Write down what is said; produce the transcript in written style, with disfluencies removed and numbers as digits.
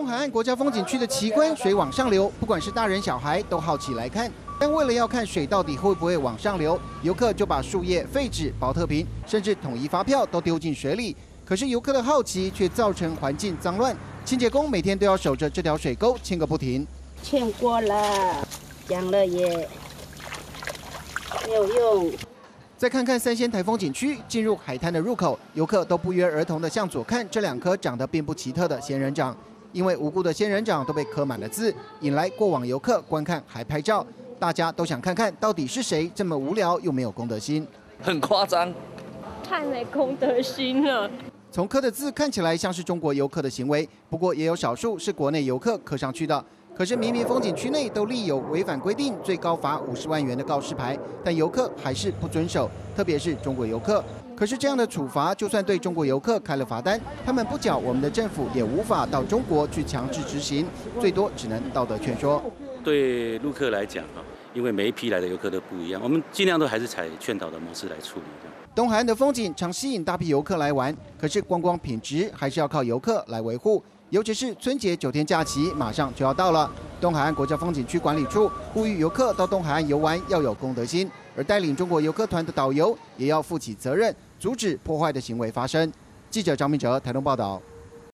东海岸国家风景区的奇观，水往上流，不管是大人小孩都好奇来看。但为了要看水到底会不会往上流，游客就把树叶、废纸、薄特瓶，甚至统一发票都丢进水里。可是游客的好奇却造成环境脏乱，清洁工每天都要守着这条水沟清个不停。清过了，讲了也没有用。 再看看三仙台风景区进入海滩的入口，游客都不约而同地向左看这两棵长得并不奇特的仙人掌，因为无辜的仙人掌都被刻满了字，引来过往游客观看还拍照。大家都想看看到底是谁这么无聊又没有公德心，很夸张，太没公德心了。从刻的字看起来像是中国游客的行为，不过也有少数是国内游客刻上去的。 可是明明风景区内都立有违反规定最高罚50万元的告示牌，但游客还是不遵守，特别是中国游客。可是这样的处罚，就算对中国游客开了罚单，他们不缴，我们的政府也无法到中国去强制执行，最多只能道德劝说。对陆客来讲啊，因为每一批来的游客都不一样，我们尽量都还是采劝导的模式来处理。东海岸的风景常吸引大批游客来玩，可是观光品质还是要靠游客来维护。 尤其是春节9天假期马上就要到了，东海岸国家风景区管理处呼吁游客到东海岸游玩要有公德心，而带领中国游客团的导游也要负起责任，阻止破坏的行为发生。记者张明哲台东报道。